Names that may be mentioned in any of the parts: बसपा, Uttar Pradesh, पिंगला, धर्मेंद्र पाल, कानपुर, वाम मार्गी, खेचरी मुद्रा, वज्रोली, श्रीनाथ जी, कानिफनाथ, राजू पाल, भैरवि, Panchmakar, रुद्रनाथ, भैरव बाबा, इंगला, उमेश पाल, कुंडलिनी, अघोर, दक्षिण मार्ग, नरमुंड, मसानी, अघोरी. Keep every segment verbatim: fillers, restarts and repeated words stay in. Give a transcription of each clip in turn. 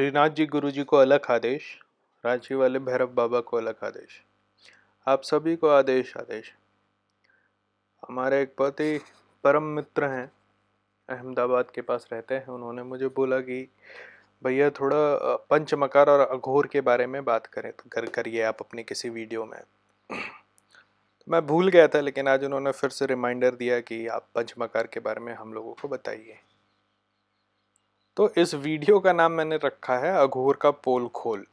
श्रीनाथ जी गुरु जी को अलग आदेश, रांची वाले भैरव बाबा को अलग आदेश, आप सभी को आदेश आदेश। हमारे एक बहुत ही परम मित्र हैं, अहमदाबाद के पास रहते हैं। उन्होंने मुझे बोला कि भैया थोड़ा पंचमकार और अघोर के बारे में बात करें तो कर करिए आप अपनी किसी वीडियो में। मैं भूल गया था, लेकिन आज उन्होंने फिर से रिमाइंडर दिया कि आप पंचमकार के बारे में हम लोगों को बताइए। तो इस वीडियो का नाम मैंने रखा है अघोर का पोल खोल।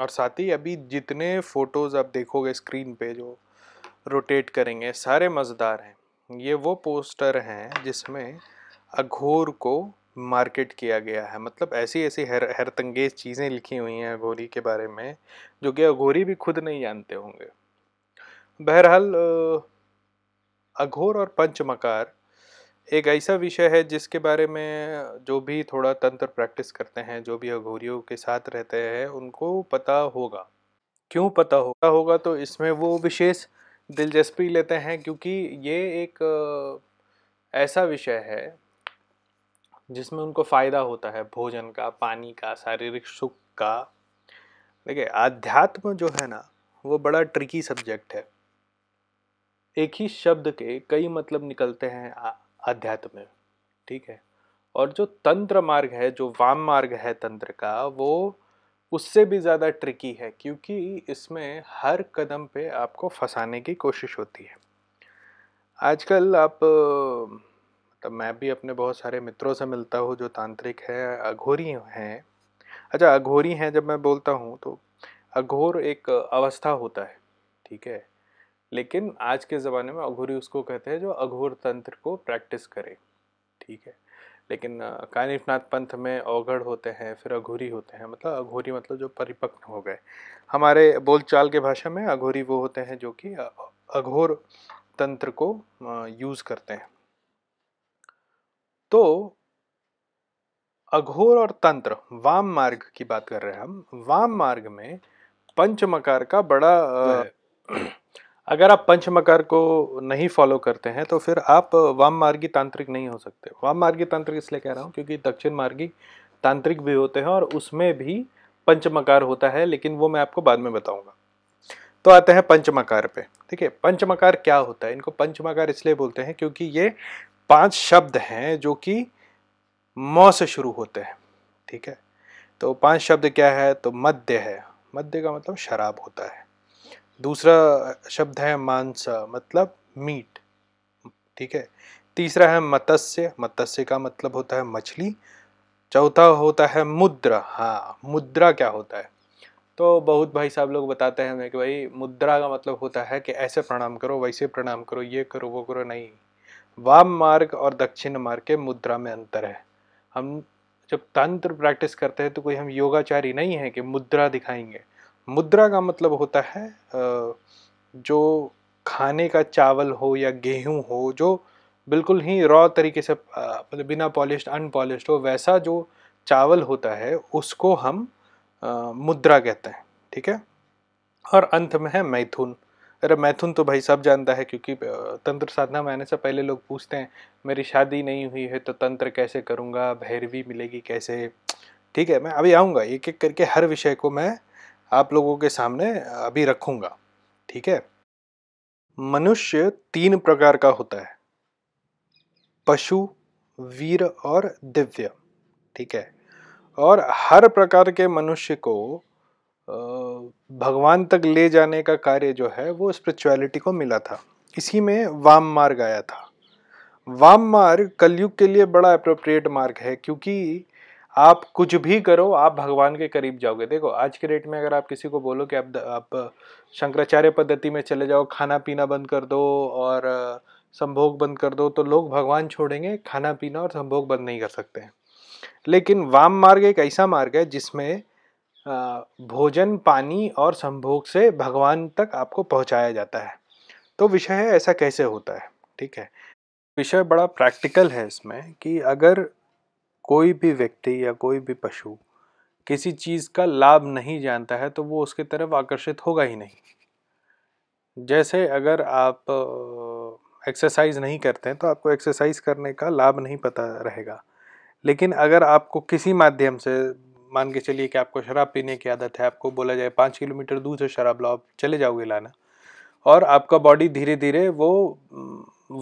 और साथ ही अभी जितने फ़ोटोज़ आप देखोगे स्क्रीन पे जो रोटेट करेंगे सारे मज़ेदार हैं। ये वो पोस्टर हैं जिसमें अघोर को मार्केट किया गया है, मतलब ऐसी ऐसी हैर हैरतंगेज चीज़ें लिखी हुई हैं अघोरी के बारे में जो कि अघोरी भी खुद नहीं जानते होंगे। बहरहाल अघोर और पंचमकार एक ऐसा विषय है जिसके बारे में जो भी थोड़ा तंत्र प्रैक्टिस करते हैं, जो भी अघोरियों के साथ रहते हैं, उनको पता होगा। क्यों पता होगा होगा तो इसमें वो विशेष दिलचस्पी लेते हैं क्योंकि ये एक ऐसा विषय है जिसमें उनको फ़ायदा होता है, भोजन का, पानी का, शारीरिक सुख का। देखिए आध्यात्म जो है ना वो बड़ा ट्रिकी सब्जेक्ट है। एक ही शब्द के कई मतलब निकलते हैं आध्यात्म में, ठीक है। और जो तंत्र मार्ग है, जो वाम मार्ग है तंत्र का, वो उससे भी ज़्यादा ट्रिकी है क्योंकि इसमें हर कदम पे आपको फंसाने की कोशिश होती है। आजकल आप मतलब मैं भी अपने बहुत सारे मित्रों से मिलता हूँ जो तांत्रिक हैं, अघोरी हैं। अच्छा अघोरी हैं जब मैं बोलता हूँ तो अघोर एक अवस्था होता है, ठीक है। लेकिन आज के ज़माने में अघोरी उसको कहते हैं जो अघोर तंत्र को प्रैक्टिस करे, ठीक है। लेकिन कानिफनाथ पंथ में अवघड़ होते हैं, फिर अघोरी होते हैं। मतलब अघोरी मतलब जो परिपक्व हो गए। हमारे बोलचाल के भाषा में अघोरी वो होते हैं जो कि अघोर तंत्र को यूज़ करते हैं। तो अघोर और तंत्र वाम मार्ग की बात कर रहे हैं हम। वाम मार्ग में पंचमकार का बड़ा अगर आप पंचमकार को नहीं फॉलो करते हैं तो फिर आप वाम मार्गी तांत्रिक नहीं हो सकते। वाम मार्गी तांत्रिक इसलिए कह रहा हूँ क्योंकि दक्षिण मार्गी तांत्रिक भी होते हैं और उसमें भी पंचमकार होता है, लेकिन वो मैं आपको बाद में बताऊँगा। तो आते हैं पंचमकार पे, ठीक है। पंचमकार क्या होता है? इनको पंचमकार इसलिए बोलते हैं क्योंकि ये पाँच शब्द हैं जो कि म से शुरू होते हैं, ठीक है। तो पांच शब्द क्या है? तो मद्य है, मद्य का मतलब शराब होता है। दूसरा शब्द है मांस, मतलब मीट, ठीक है। तीसरा है मत्स्य, मत्स्य का मतलब होता है मछली। चौथा होता है मुद्रा। हाँ, मुद्रा क्या होता है? तो बहुत भाई साहब लोग बताते हैं हमें कि भाई मुद्रा का मतलब होता है कि ऐसे प्रणाम करो, वैसे प्रणाम करो, ये करो वो करो। नहीं, वाम मार्ग और दक्षिण मार्ग के मुद्रा में अंतर है। हम जब तंत्र प्रैक्टिस करते हैं तो कोई हम योगाचारी नहीं है कि मुद्रा दिखाएंगे। मुद्रा का मतलब होता है जो खाने का चावल हो या गेहूं हो, जो बिल्कुल ही रॉ तरीके से मतलब बिना पॉलिश्ड अनपॉलिश्ड हो, वैसा जो चावल होता है उसको हम मुद्रा कहते हैं, ठीक है। और अंत में है मैथुन। अरे मैथुन तो भाई सब जानता है क्योंकि तंत्र साधना में आने से पहले लोग पूछते हैं मेरी शादी नहीं हुई है तो तंत्र कैसे करूँगा, भैरवी मिलेगी कैसे, ठीक है। मैं अभी आऊँगा, एक एक करके हर विषय को मैं आप लोगों के सामने अभी रखूँगा, ठीक है। मनुष्य तीन प्रकार का होता है, पशु, वीर और दिव्य, ठीक है। और हर प्रकार के मनुष्य को भगवान तक ले जाने का कार्य जो है वो स्पिरिचुअलिटी को मिला था। इसी में वाम मार्ग आया था। वाम मार्ग कलयुग के लिए बड़ा एप्रोप्रिएट मार्ग है क्योंकि आप कुछ भी करो आप भगवान के करीब जाओगे। देखो आज के डेट में अगर आप किसी को बोलो कि आप आप शंकराचार्य पद्धति में चले जाओ, खाना पीना बंद कर दो और संभोग बंद कर दो, तो लोग भगवान छोड़ेंगे, खाना पीना और संभोग बंद नहीं कर सकते हैं। लेकिन वाम मार्ग एक ऐसा मार्ग है जिसमें भोजन, पानी और संभोग से भगवान तक आपको पहुंचाया जाता है। तो विषय है ऐसा कैसे होता है, ठीक है। विषय बड़ा प्रैक्टिकल है इसमें कि अगर कोई भी व्यक्ति या कोई भी पशु किसी चीज़ का लाभ नहीं जानता है तो वो उसकी तरफ आकर्षित होगा ही नहीं। जैसे अगर आप एक्सरसाइज नहीं करते हैं तो आपको एक्सरसाइज करने का लाभ नहीं पता रहेगा, लेकिन अगर आपको किसी माध्यम से मान के चलिए कि आपको शराब पीने की आदत है, आपको बोला जाए पाँच किलोमीटर दूर से शराब लाओ, आप चले जाओगे लाना, और आपका बॉडी धीरे धीरे वो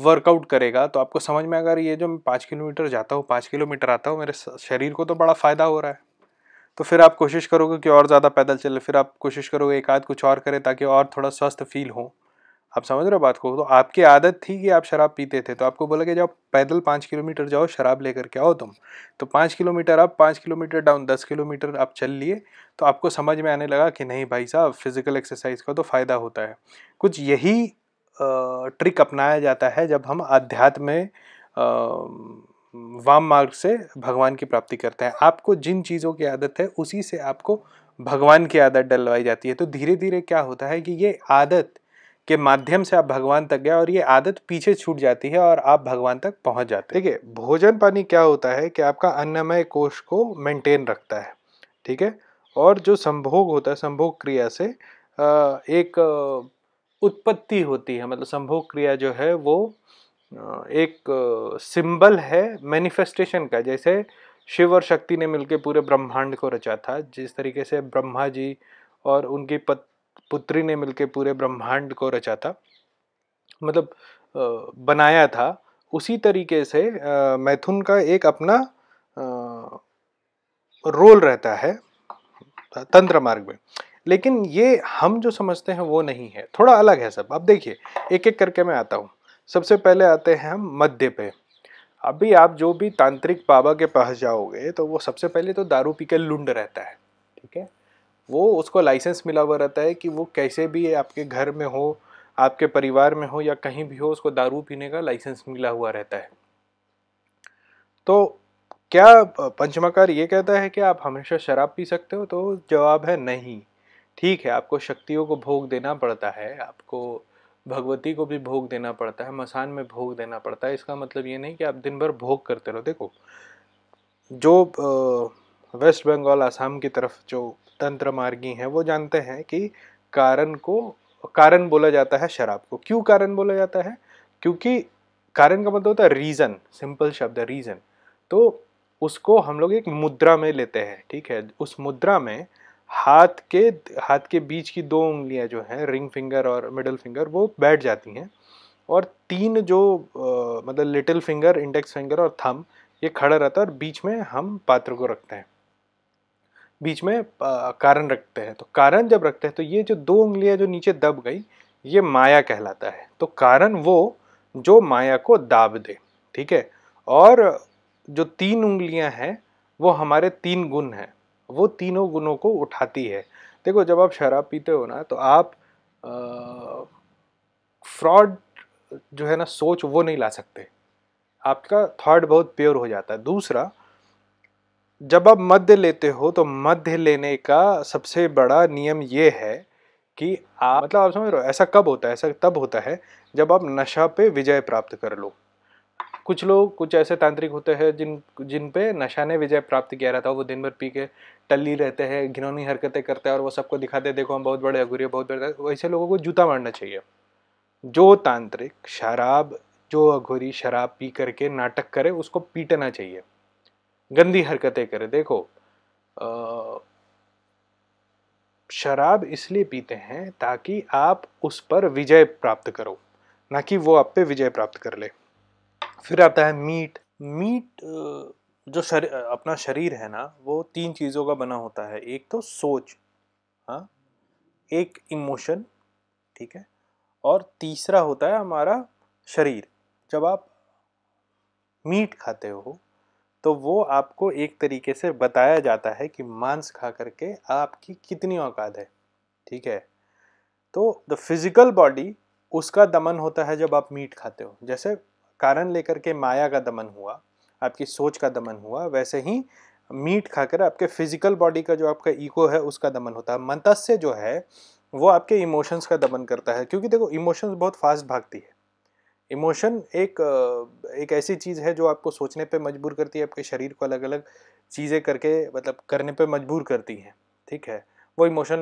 वर्कआउट करेगा। तो आपको समझ में अगर ये जो मैं पाँच किलोमीटर जाता हूँ, पाँच किलोमीटर आता हूँ, मेरे शरीर को तो बड़ा फ़ायदा हो रहा है, तो फिर आप कोशिश करोगे कि और ज़्यादा पैदल चले, फिर आप कोशिश करोगे एक आध कुछ और करें ताकि और थोड़ा स्वस्थ फील हो। आप समझ रहे हो बात को। तो आपकी आदत थी कि आप शराब पीते थे, तो आपको बोला कि जाओ पैदल पाँच किलोमीटर जाओ, शराब लेकर के आओ तुम, तो पाँच किलोमीटर आप, पाँच किलोमीटर डाउन, दस किलोमीटर आप चल लिए। तो आपको समझ में आने लगा कि नहीं भाई साहब, फिज़िकल एक्सरसाइज का तो फ़ायदा होता है। कुछ यही ट्रिक अपनाया जाता है जब हम आध्यात्म में वाम मार्ग से भगवान की प्राप्ति करते हैं। आपको जिन चीज़ों की आदत है उसी से आपको भगवान की आदत डलवाई जाती है। तो धीरे धीरे क्या होता है कि ये आदत के माध्यम से आप भगवान तक गए और ये आदत पीछे छूट जाती है और आप भगवान तक पहुंच जाते हैं। ठीक है, भोजन पानी क्या होता है कि आपका अन्नमय कोष को मेंटेन रखता है, ठीक है। और जो संभोग होता है, संभोग क्रिया से एक उत्पत्ति होती है, मतलब संभोग क्रिया जो है वो एक सिंबल है मैनिफेस्टेशन का। जैसे शिव और शक्ति ने मिलकर पूरे ब्रह्मांड को रचा था, जिस तरीके से ब्रह्मा जी और उनकी पत्नी पुत्री ने मिलके पूरे ब्रह्मांड को रचा था, मतलब बनाया था, उसी तरीके से मैथुन का एक अपना रोल रहता है तंत्र मार्ग में। लेकिन ये हम जो समझते हैं वो नहीं है, थोड़ा अलग है सब। अब देखिए एक एक करके मैं आता हूँ। सबसे पहले आते हैं हम मध्य पे। अभी आप जो भी तांत्रिक बाबा के पास जाओगे तो वो सबसे पहले तो दारू पी के लुंड रहता है, ठीक है। वो उसको लाइसेंस मिला हुआ रहता है कि वो कैसे भी आपके घर में हो, आपके परिवार में हो या कहीं भी हो, उसको दारू पीने का लाइसेंस मिला हुआ रहता है। तो क्या पंचमकार ये कहता है कि आप हमेशा शराब पी सकते हो? तो जवाब है नहीं। ठीक है, आपको शक्तियों को भोग देना पड़ता है, आपको भगवती को भी भोग देना पड़ता है, मसान में भोग देना पड़ता है। इसका मतलब ये नहीं कि आप दिन भर भोग करते रहो। देखो जो वेस्ट बंगाल आसाम की तरफ जो तंत्र मार्गी हैं वो जानते हैं कि कारण को कारण बोला जाता है शराब को। क्यों कारण बोला जाता है? क्योंकि कारण का मतलब होता है रीज़न, सिंपल शब्द है रीज़न। तो उसको हम लोग एक मुद्रा में लेते हैं, ठीक है। उस मुद्रा में हाथ के हाथ के बीच की दो उंगलियां जो हैं, रिंग फिंगर और मिडल फिंगर, वो बैठ जाती हैं और तीन जो आ, मतलब लिटिल फिंगर, इंडेक्स फिंगर और थंब, ये खड़ा रहता है और बीच में हम पात्र को रखते हैं, बीच में कारण रखते हैं। तो कारण जब रखते हैं तो ये जो दो उंगलियां जो नीचे दब गई, ये माया कहलाता है। तो कारण वो जो माया को दाब दे, ठीक है। और जो तीन उंगलियां हैं वो हमारे तीन गुण हैं, वो तीनों गुणों को उठाती है। देखो जब आप शराब पीते हो ना तो आप फ्रॉड जो है ना सोच वो नहीं ला सकते, आपका थॉट बहुत प्योर हो जाता है। दूसरा, जब आप मध्य लेते हो तो मध्य लेने का सबसे बड़ा नियम ये है कि आप, मतलब आप समझ रहे हो, ऐसा कब होता है? ऐसा तब होता है जब आप नशा पे विजय प्राप्त कर लो। कुछ लोग, कुछ ऐसे तांत्रिक होते हैं जिन जिन पे नशा ने विजय प्राप्त किया रहता है। वो दिन भर पी के टल्ली रहते हैं, घिनौनी हरकतें करते हैं और वो सबको दिखाते हैं, देखो हम बहुत बड़े अघोरी, बहुत बड़े। वैसे लोगों को जूता मारना चाहिए। जो तांत्रिक शराब, जो अघोरी शराब पी करके नाटक करे, उसको पीटना चाहिए, गंदी हरकतें करे। देखो आ, शराब इसलिए पीते हैं ताकि आप उस पर विजय प्राप्त करो, ना कि वो आप पे विजय प्राप्त कर ले। फिर आता है मीट। मीट जो शर, अपना शरीर है ना, वो तीन चीज़ों का बना होता है। एक तो सोच, हाँ, एक इमोशन, ठीक है, और तीसरा होता है हमारा शरीर। जब आप मीट खाते हो तो वो आपको एक तरीके से बताया जाता है कि मांस खा करके आपकी कितनी औकात है, ठीक है। तो द फिज़िकल बॉडी, उसका दमन होता है जब आप मीट खाते हो। जैसे कारण लेकर के माया का दमन हुआ, आपकी सोच का दमन हुआ, वैसे ही मीट खाकर आपके फिज़िकल बॉडी का जो आपका ईगो है उसका दमन होता है। मत्स्य जो है वो आपके इमोशंस का दमन करता है, क्योंकि देखो इमोशंस बहुत फास्ट भागती है। इमोशन एक एक ऐसी चीज़ है जो आपको सोचने पे मजबूर करती है, आपके शरीर को अलग अलग चीज़ें करके मतलब करने पे मजबूर करती हैं, ठीक है। वो इमोशन,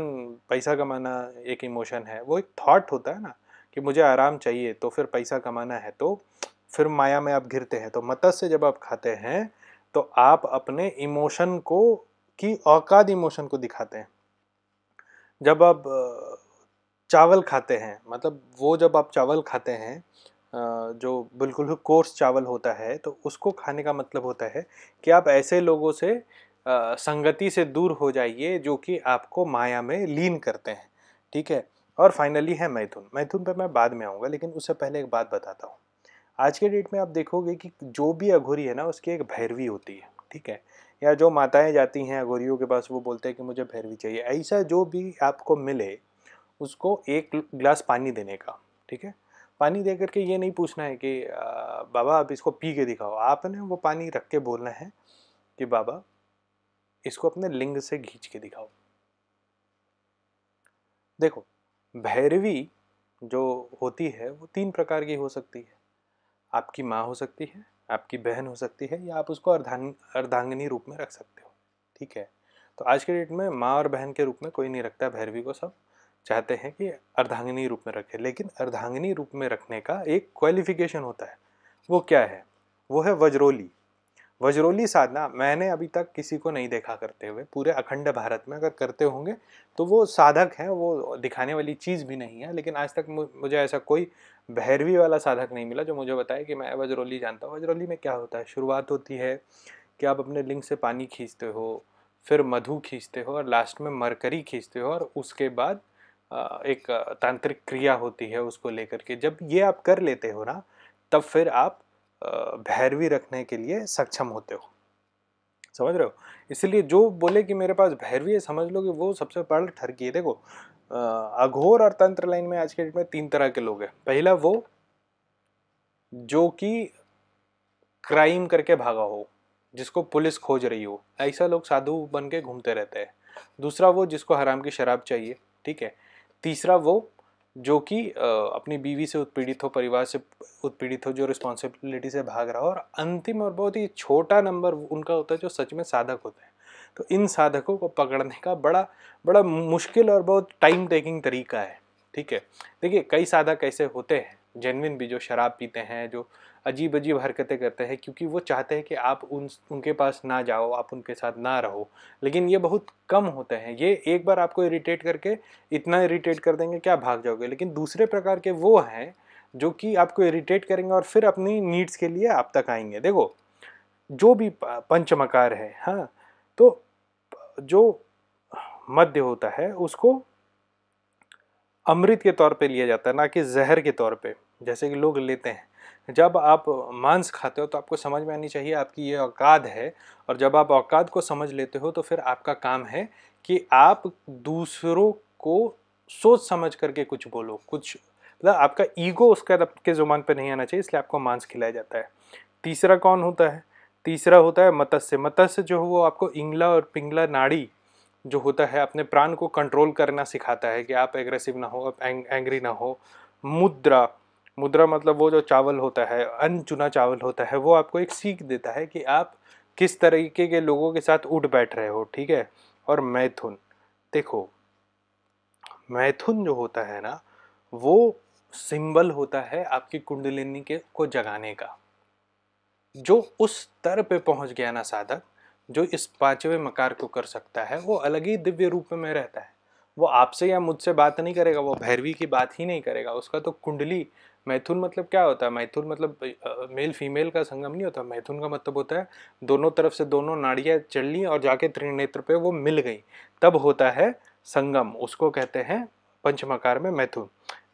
पैसा कमाना एक इमोशन है, वो एक थॉट होता है ना कि मुझे आराम चाहिए तो फिर पैसा कमाना है, तो फिर माया में आप घिरते हैं। तो मत्स्य जब आप खाते हैं तो आप अपने इमोशन को की औकात इमोशन को दिखाते हैं। जब आप चावल खाते हैं, मतलब वो जब आप चावल खाते हैं जो बिल्कुल ही कोर्स चावल होता है, तो उसको खाने का मतलब होता है कि आप ऐसे लोगों से संगति से दूर हो जाइए जो कि आपको माया में लीन करते हैं, ठीक है। और फाइनली है मैथुन। मैथुन पर मैं बाद में आऊँगा, लेकिन उससे पहले एक बात बताता हूँ। आज के डेट में आप देखोगे कि जो भी अघोरी है ना, उसकी एक भैरवी होती है, ठीक है। या जो माताएं जाती हैं अघोरियों के पास, वो बोलते हैं कि मुझे भैरवी चाहिए। ऐसा जो भी आपको मिले उसको एक गिलास पानी देने का, ठीक है। पानी दे करके ये नहीं पूछना है कि बाबा आप इसको पी के दिखाओ। आपने वो पानी रख के बोलना है कि बाबा इसको अपने लिंग से खींच के दिखाओ। देखो, भैरवी जो होती है वो तीन प्रकार की हो सकती है। आपकी माँ हो सकती है, आपकी बहन हो सकती है, या आप उसको अर्धांग अर्धांगिनी रूप में रख सकते हो, ठीक है। तो आज के डेट में माँ और बहन के रूप में कोई नहीं रखता भैरवी को। सब चाहते हैं कि अर्धांगिनी रूप में रखें, लेकिन अर्धांगिनी रूप में रखने का एक क्वालिफिकेशन होता है। वो क्या है? वो है वज्रोली। वज्रोली साधना मैंने अभी तक किसी को नहीं देखा करते हुए पूरे अखंड भारत में। अगर करते होंगे तो वो साधक हैं, वो दिखाने वाली चीज़ भी नहीं है। लेकिन आज तक मुझे ऐसा कोई भैरवी वाला साधक नहीं मिला जो मुझे बताए कि मैं वज्रोली जानता हूँ। वज्रोली में क्या होता है? शुरुआत होती है कि आप अपने लिंग से पानी खींचते हो, फिर मधु खींचते हो, और लास्ट में मरकरी खींचते हो। और उसके बाद एक तांत्रिक क्रिया होती है उसको लेकर के। जब ये आप कर लेते हो ना, तब फिर आप भैरवी रखने के लिए सक्षम होते हो, समझ रहे हो। इसलिए जो बोले कि मेरे पास भैरवी है, समझ लो कि वो सबसे बड़ा ठगी है। देखो, अघोर और तंत्र लाइन में आज के डेट में तीन तरह के लोग हैं। पहला वो जो कि क्राइम करके भागा हो, जिसको पुलिस खोज रही हो, ऐसा लोग साधु बन के घूमते रहते हैं। दूसरा वो जिसको हराम की शराब चाहिए, ठीक है। तीसरा वो जो कि अपनी बीवी से उत्पीड़ित हो, परिवार से उत्पीड़ित हो, जो रिस्पॉन्सिबिलिटी से भाग रहा हो। और अंतिम और बहुत ही छोटा नंबर उनका होता है जो सच में साधक होते हैं। तो इन साधकों को पकड़ने का बड़ा बड़ा मुश्किल और बहुत टाइम टेकिंग तरीका है, ठीक है। देखिए, कई साधक ऐसे होते हैं जेन्युइन भी, जो शराब पीते हैं, जो अजीब अजीब हरकतें करते हैं, क्योंकि वो चाहते हैं कि आप उन उनके पास ना जाओ, आप उनके साथ ना रहो। लेकिन ये बहुत कम होते हैं। ये एक बार आपको इरिटेट करके इतना इरिटेट कर देंगे कि आप भाग जाओगे। लेकिन दूसरे प्रकार के वो हैं जो कि आपको इरिटेट करेंगे और फिर अपनी नीड्स के लिए आप तक आएंगे। देखो, जो भी पंचमकार है, हाँ, तो जो मध्य होता है उसको अमृत के तौर पे लिया जाता है, ना कि जहर के तौर पे, जैसे कि लोग लेते हैं। जब आप मांस खाते हो तो आपको समझ में आनी चाहिए आपकी ये औकात है। और जब आप औकात को समझ लेते हो तो फिर आपका काम है कि आप दूसरों को सोच समझ करके कुछ बोलो, कुछ मतलब आपका ईगो उसका आपके जुबान पे नहीं आना चाहिए, इसलिए आपको मांस खिलाया जाता है। तीसरा कौन होता है? तीसरा होता है मत्स्य। मत्स्य जो वो आपको इंगला और पिंगला नाड़ी जो होता है, अपने प्राण को कंट्रोल करना सिखाता है कि आप एग्रेसिव ना हो, आप एंग, एंग्री ना हो। मुद्रा मुद्रा मतलब वो जो चावल होता है, अनचुना चावल होता है, वो आपको एक सीख देता है कि आप किस तरीके के लोगों के साथ उठ बैठ रहे हो, ठीक है। और मैथुन, देखो मैथुन जो होता है ना, वो सिंबल होता है आपकी कुंडलिनी के को जगाने का। जो उस स्तर पे पहुंच गया ना साधक, जो इस पांचवें मकार को कर सकता है, वो अलग ही दिव्य रूप में रहता है। वो आपसे या मुझसे बात नहीं करेगा, वो भैरवी की बात ही नहीं करेगा। उसका तो कुंडली, मैथुन मतलब क्या होता है? मैथुन मतलब मेल फीमेल का संगम नहीं होता। मैथुन का मतलब होता है दोनों तरफ से दोनों नाड़ियाँ चल ली और जाके त्रिनेत्र पे वो मिल गई, तब होता है संगम। उसको कहते हैं पंचमकार में मैथुन।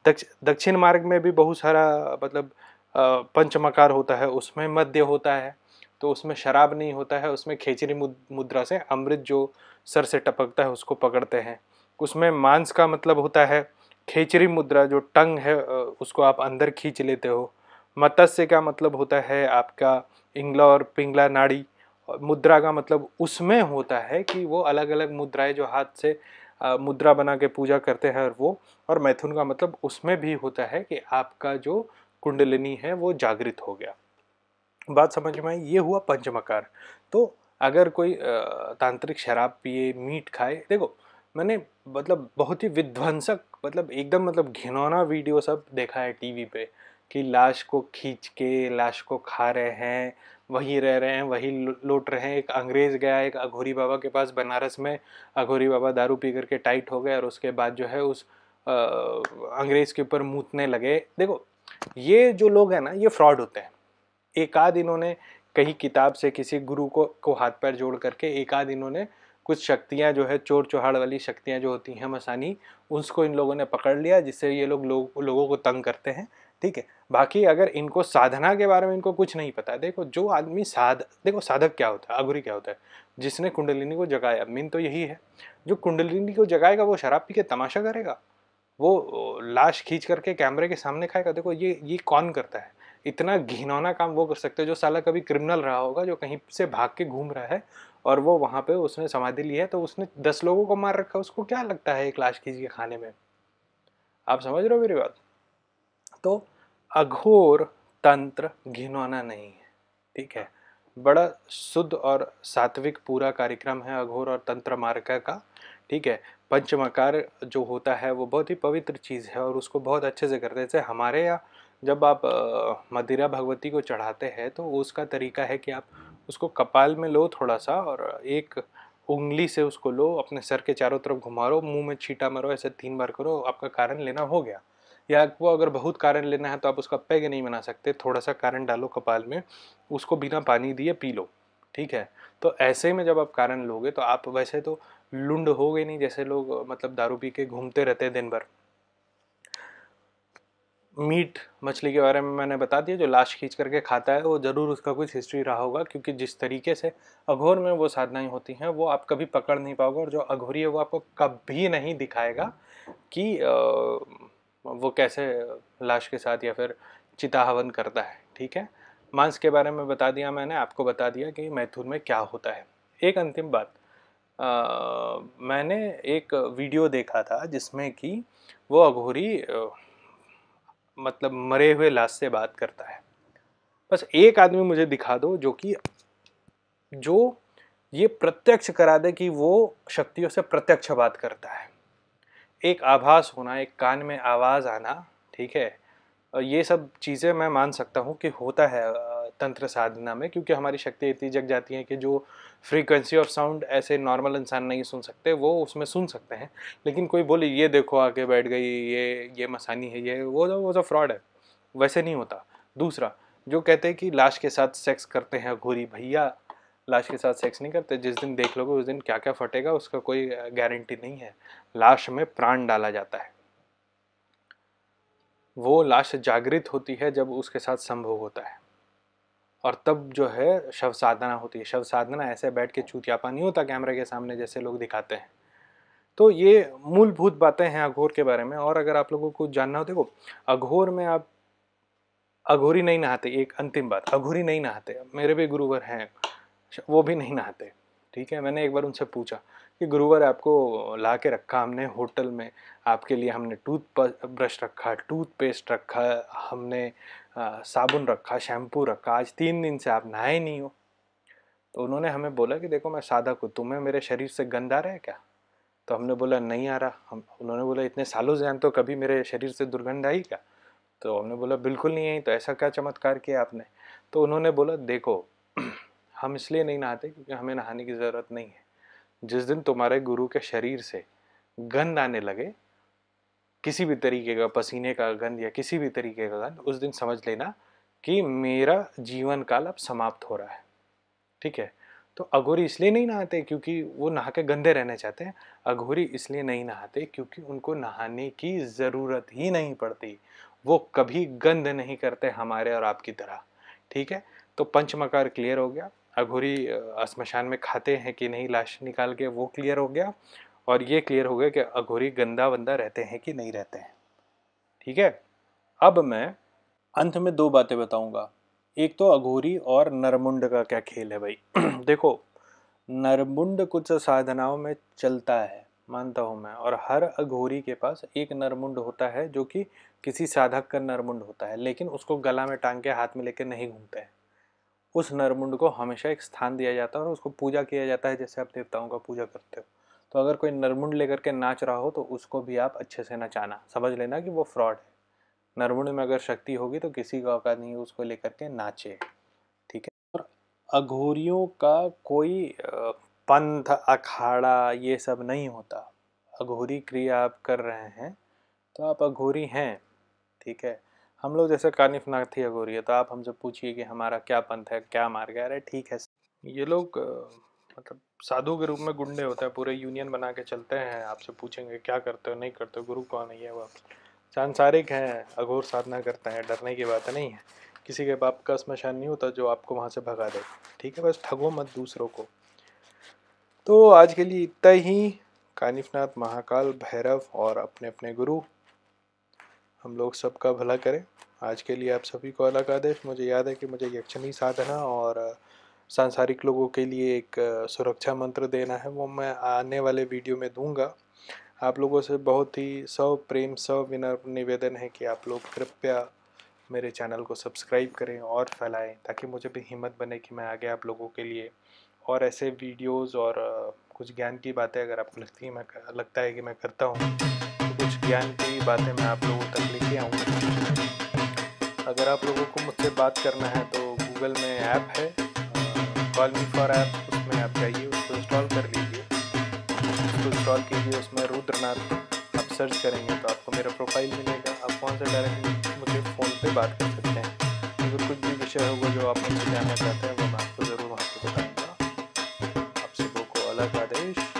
दक्ष दक्षिण मार्ग में भी बहुत सारा मतलब पंचमकार होता है, उसमें मध्य होता है, तो उसमें शराब नहीं होता है, उसमें खेचरी मुद्रा से अमृत जो सर से टपकता है उसको पकड़ते हैं। उसमें मांस का मतलब होता है खेचरी मुद्रा, जो टंग है उसको आप अंदर खींच लेते हो। मत्स्य का मतलब होता है आपका इंगला और पिंगला नाड़ी। मुद्रा का मतलब उसमें होता है कि वो अलग अलग मुद्राएं जो हाथ से मुद्रा बना के पूजा करते हैं, और वो और मैथुन का मतलब उसमें भी होता है कि आपका जो कुंडलिनी है वो जागृत हो गया। बात समझ में आई? ये हुआ पंचमकार। तो अगर कोई तांत्रिक शराब पिए, मीट खाए, देखो मैंने मतलब बहुत ही विध्वंसक, मतलब एकदम मतलब घिनौना वीडियो सब देखा है टीवी पे कि लाश को खींच के लाश को खा रहे हैं, वहीं रह रहे हैं, वहीं लौट रहे हैं। एक अंग्रेज़ गया एक अघोरी बाबा के पास बनारस में, अघोरी बाबा दारू पी करके टाइट हो गए और उसके बाद जो है उस अंग्रेज़ के ऊपर मूतने लगे। देखो ये जो लोग हैं ना ये फ्रॉड होते हैं। एक आध इन्होंने कहीं किताब से किसी गुरु को को हाथ पैर जोड़ करके एक आध इन्होंने कुछ शक्तियां जो है चोर चौहाड़ वाली शक्तियां जो होती हैं मसानी, उसको इन लोगों ने पकड़ लिया जिससे ये लोग लो, लोगों को तंग करते हैं। ठीक है, बाकी अगर इनको साधना के बारे में इनको कुछ नहीं पता। देखो जो आदमी साध देखो साधक क्या होता है, अघोरी क्या होता है, जिसने कुंडलिनी को जगाया, मीन तो यही है। जो कुंडलिनी को जगाएगा वो शराब पी के तमाशा करेगा, वो लाश खींच करके कैमरे के सामने खाएगा। देखो ये ये कौन करता है इतना घिनौना काम? वो कर सकते हैं जो साला कभी क्रिमिनल रहा होगा, जो कहीं से भाग के घूम रहा है और वो वहाँ पे उसने समाधि ली है तो उसने दस लोगों को मार रखा, उसको क्या लगता है एक लाश खींच के खाने में? आप समझ रहे हो मेरी बात? तो अघोर तंत्र घिनौना नहीं है, ठीक है। बड़ा शुद्ध और सात्विक पूरा कार्यक्रम है अघोर और तंत्र मार्ग का, ठीक है। पंचमकार जो होता है वो बहुत ही पवित्र चीज़ है और उसको बहुत अच्छे से करते हैं। जैसे हमारे यहाँ जब आप मदिरा भगवती को चढ़ाते हैं तो उसका तरीका है कि आप उसको कपाल में लो थोड़ा सा और एक उंगली से उसको लो, अपने सर के चारों तरफ घुमा लो, मुंह में छींटा मारो, ऐसे तीन बार करो। आपका कारण लेना हो गया। या आपको अगर बहुत कारण लेना है तो आप उसका पैग नहीं बना सकते, थोड़ा सा कारण डालो कपाल में, उसको बिना पानी दिए पी लो, ठीक है। तो ऐसे में जब आप कारण लोगे तो आप वैसे तो लुंड हो गए नहीं जैसे लोग मतलब दारू पी के घूमते रहते हैं दिन भर। मीट मछली के बारे में मैंने बता दिया, जो लाश खींच करके खाता है वो ज़रूर उसका कुछ हिस्ट्री रहा होगा, क्योंकि जिस तरीके से अघोर में वो साधनाएं होती हैं वो आप कभी पकड़ नहीं पाओगे। और जो अघोरी है वो आपको कभी नहीं दिखाएगा कि वो कैसे लाश के साथ या फिर चिता हवन करता है, ठीक है। मांस के बारे में बता दिया मैंने, आपको बता दिया कि मैथुन में क्या होता है। एक अंतिम बात, आ, मैंने एक वीडियो देखा था जिसमें कि वो अघोरी मतलब मरे हुए लाश से बात करता है। बस एक आदमी मुझे दिखा दो जो कि जो ये प्रत्यक्ष करा दे कि वो शक्तियों से प्रत्यक्ष बात करता है। एक आभास होना, एक कान में आवाज़ आना, ठीक है, ये सब चीज़ें मैं मान सकता हूँ कि होता है तंत्र साधना में, क्योंकि हमारी शक्तियाँ इतनी जग जाती हैं कि जो फ्रीक्वेंसी ऑफ साउंड ऐसे नॉर्मल इंसान नहीं सुन सकते वो उसमें सुन सकते हैं। लेकिन कोई बोले ये देखो आके बैठ गई, ये ये मसानी है, ये वो वो जो फ्रॉड है, वैसे नहीं होता। दूसरा जो कहते हैं कि लाश के साथ सेक्स करते हैं अघोरी, भैया लाश के साथ सेक्स नहीं करते। जिस दिन देख लोगे उस दिन क्या क्या फटेगा उसका कोई गारंटी नहीं है। लाश में प्राण डाला जाता है, वो लाश जागृत होती है जब उसके साथ संभोग होता है और तब जो है शव साधना होती है। शव साधना ऐसे बैठ के चूतियापा नहीं होता कैमरे के सामने जैसे लोग दिखाते हैं। तो ये मूलभूत बातें हैं अघोर के बारे में। और अगर आप लोगों को जानना हो, देखो अघोर में आप अघोरी नहीं नहाते। एक अंतिम बात, अघोरी नहीं नहाते। मेरे भी गुरुवर हैं वो भी नहीं नहाते, ठीक है। मैंने एक बार उनसे पूछा कि गुरुवर आपको ला के रखा हमने होटल में, आपके लिए हमने टूथ ब्रश रखा, टूथपेस्ट रखा, हमने साबुन रखा, शैम्पू रखा, आज तीन दिन से आप नहाए नहीं हो। तो उन्होंने हमें बोला कि देखो मैं साधक हूँ, तुम्हें मेरे शरीर से गंध आ रहा है क्या? तो हमने बोला नहीं आ रहा। हम उन्होंने बोला इतने सालों से तो कभी मेरे शरीर से दुर्गंध आई क्या? तो हमने बोला बिल्कुल नहीं आई। तो ऐसा क्या चमत्कार किया आपने? तो उन्होंने बोला देखो हम इसलिए नहीं नहाते क्योंकि हमें नहाने की ज़रूरत नहीं है। जिस दिन तुम्हारे गुरु के शरीर से गंध आने लगे, किसी भी तरीके का पसीने का गंध या किसी भी तरीके का गंध, उस दिन समझ लेना कि मेरा जीवन काल अब समाप्त हो रहा है, ठीक है। तो अघोरी इसलिए नहीं नहाते क्योंकि वो नहा के गंदे रहना चाहते हैं। अघोरी इसलिए नहीं नहाते क्योंकि उनको नहाने की ज़रूरत ही नहीं पड़ती। वो कभी गंध नहीं करते हमारे और आपकी तरह, ठीक है। तो पंचमकार क्लियर हो गया, अघोरी स्मशान में खाते हैं कि नहीं लाश निकाल के वो क्लियर हो गया, और ये क्लियर हो गया कि अघोरी गंदा बंदा रहते हैं कि नहीं रहते हैं, ठीक है। अब मैं अंत में दो बातें बताऊंगा। एक तो अघोरी और नरमुंड का क्या खेल है भाई। देखो नरमुंड कुछ साधनाओं में चलता है, मानता हूँ मैं, और हर अघोरी के पास एक नरमुंड होता है जो कि किसी साधक का नरमुंड होता है, लेकिन उसको गला में टांग के हाथ में लेकर नहीं घूमते हैं। उस नरमुंड को हमेशा एक स्थान दिया जाता है और उसको पूजा किया जाता है जैसे आप देवताओं का पूजा करते हो। तो अगर कोई नरमुंड लेकर के नाच रहा हो तो उसको भी आप अच्छे से नचाना, समझ लेना कि वो फ्रॉड है। नरमुंड में अगर शक्ति होगी तो किसी का औकात नहीं उसको लेकर के नाचे, ठीक है। और अघोरियों का कोई पंथ अखाड़ा ये सब नहीं होता। अघोरी क्रिया आप कर रहे हैं तो आप अघोरी हैं, ठीक है। हम लोग जैसे कानिफनाथ ही अघोरी है, तो आप हमसे पूछिए कि हमारा क्या पंथ है, क्या मार्ग है, अरे ठीक है। ये लोग मतलब साधु के रूप में गुंडे होते हैं, पूरे यूनियन बना के चलते हैं, आपसे पूछेंगे क्या करते हो, नहीं करते हो, गुरु कौन है, ये वो। सांसारिक हैं, अघोर साधना करते हैं, डरने की बात नहीं है। किसी के बाप का स्मशान नहीं होता जो आपको वहाँ से भगा दे, ठीक है। बस ठगो मत दूसरों को। तो आज के लिए इतना ही। कानिफनाथ, महाकाल, भैरव और अपने अपने गुरु हम लोग सबका भला करें। आज के लिए आप सभी को अलग आदेश। मुझे याद है कि मुझे यक्षिणी साधना और सांसारिक लोगों के लिए एक सुरक्षा मंत्र देना है, वो मैं आने वाले वीडियो में दूंगा। आप लोगों से बहुत ही सौ प्रेम सौ विनम्र निवेदन है कि आप लोग कृपया मेरे चैनल को सब्सक्राइब करें और फैलाएं, ताकि मुझे भी हिम्मत बने कि मैं आगे आप लोगों के लिए और ऐसे वीडियोस और कुछ ज्ञान की बातें, अगर आपको लगती है मैं लगता है कि मैं करता हूँ तो कुछ ज्ञान की बातें मैं आप लोगों तक लेके आऊँगा। अगर आप लोगों को मुझसे बात करना है तो गूगल में ऐप है, कॉल मी फॉर ऐप, उसमें आप जाइए, उसको इंस्टॉल कर लीजिए, उसको इंस्टॉल कीजिए। उसमें रुद्रनाथ आप सर्च करेंगे तो आपको मेरा प्रोफाइल मिलेगा। आप कौन से डायरेक्टली मुझे फ़ोन पे बात कर सकते हैं। अगर कुछ भी विषय होगा जो आप मुझसे जानना चाहते हैं वो मैं आपको ज़रूर वहाँ पर बताऊँगा। आप सबों को अलग आदेश।